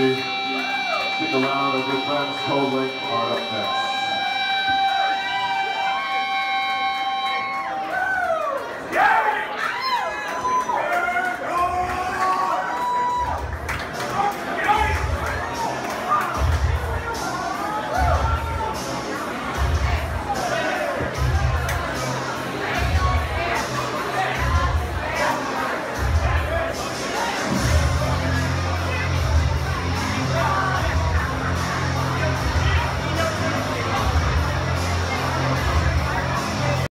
Energy. Stick around, and your friends Cold Link are up next.